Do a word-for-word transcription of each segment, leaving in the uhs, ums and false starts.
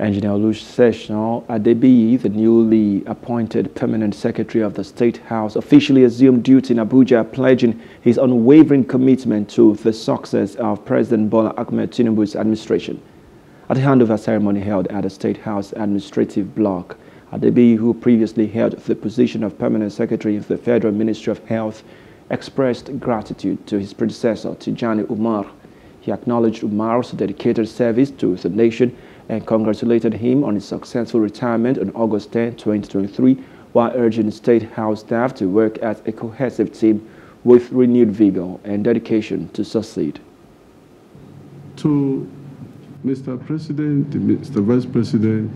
Engineer Olusesan Adebiyi, the newly appointed Permanent Secretary of the State House, officially assumed duty in Abuja, pledging his unwavering commitment to the success of President Bola Ahmed Tinubu's administration. At the handover ceremony held at the State House administrative block, Adebiyi, who previously held the position of Permanent Secretary of the Federal Ministry of Health, expressed gratitude to his predecessor, Tijani Umar. He acknowledged Umar's dedicated service to the nation and congratulated him on his successful retirement on August tenth, twenty twenty-three, while urging State House staff to work as a cohesive team with renewed vigor and dedication to succeed. To Mister President, Mister Vice President,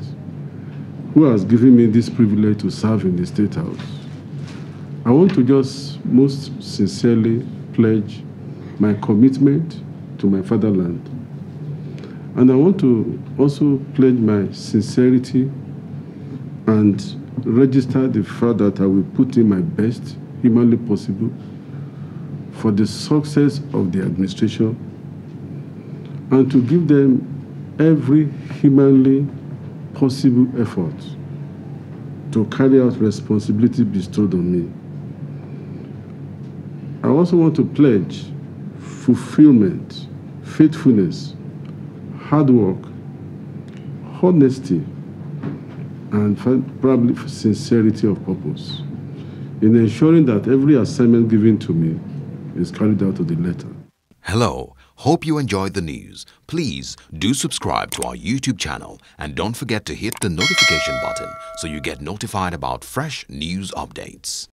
who has given me this privilege to serve in the State House, I want to just most sincerely pledge my commitment to my fatherland. And I want to also pledge my sincerity and register the fact that I will put in my best, humanly possible, for the success of the administration, and to give them every humanly possible effort to carry out responsibility bestowed on me. I also want to pledge fulfillment, faithfulness, hard work, honesty, and probably sincerity of purpose in ensuring that every assignment given to me is carried out to the letter. Hello, hope you enjoyed the news. Please do subscribe to our YouTube channel and don't forget to hit the notification button so you get notified about fresh news updates.